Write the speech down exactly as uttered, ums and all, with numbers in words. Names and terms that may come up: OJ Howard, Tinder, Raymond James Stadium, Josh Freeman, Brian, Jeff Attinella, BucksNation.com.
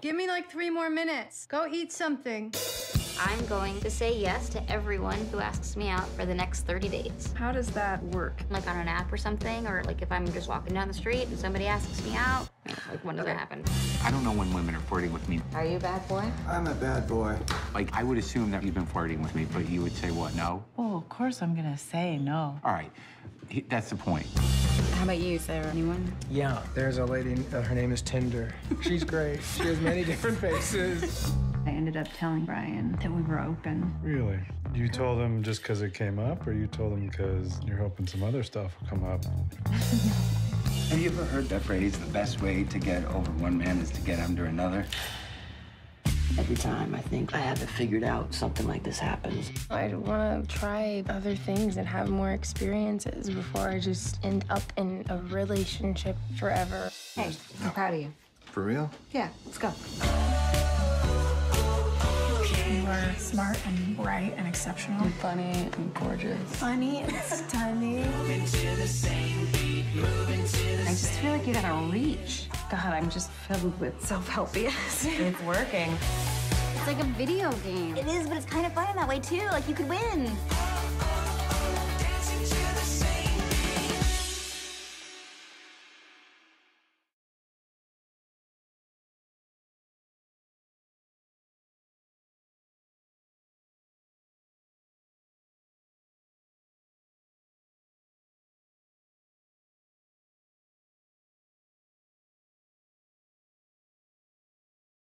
Give me like three more minutes. Go eat something. I'm going to say yes to everyone who asks me out for the next thirty days. How does that work? Like on an app or something, or like if I'm just walking down the street and somebody asks me out, like when does okay. that happen? I don't know when women are flirting with me. Are you a bad boy? I'm a bad boy. Like, I would assume that you've been flirting with me, but you would say what, no? Well, of course I'm gonna say no. All right, that's the point. How about you, Sarah? Anyone? Yeah, there's a lady, uh, her name is Tinder. She's great. She has many different faces. I ended up telling Brian that we were open. Really? You told him just because it came up, or you told him because you're hoping some other stuff will come up? Have you ever heard that phrase, the best way to get over one man is to get under another? Every time I think I have it figured out, something like this happens. I want to try other things and have more experiences before I just end up in a relationship forever. Hey, I'm proud of you. For real? Yeah, let's go. You are smart and bright and exceptional. And funny and gorgeous. Funny and stunning. I just feel like you gotta reach. God, I'm just filled with self-helpiness. It's working. It's like a video game. It is, but it's kind of fun in that way, too. Like, you could win.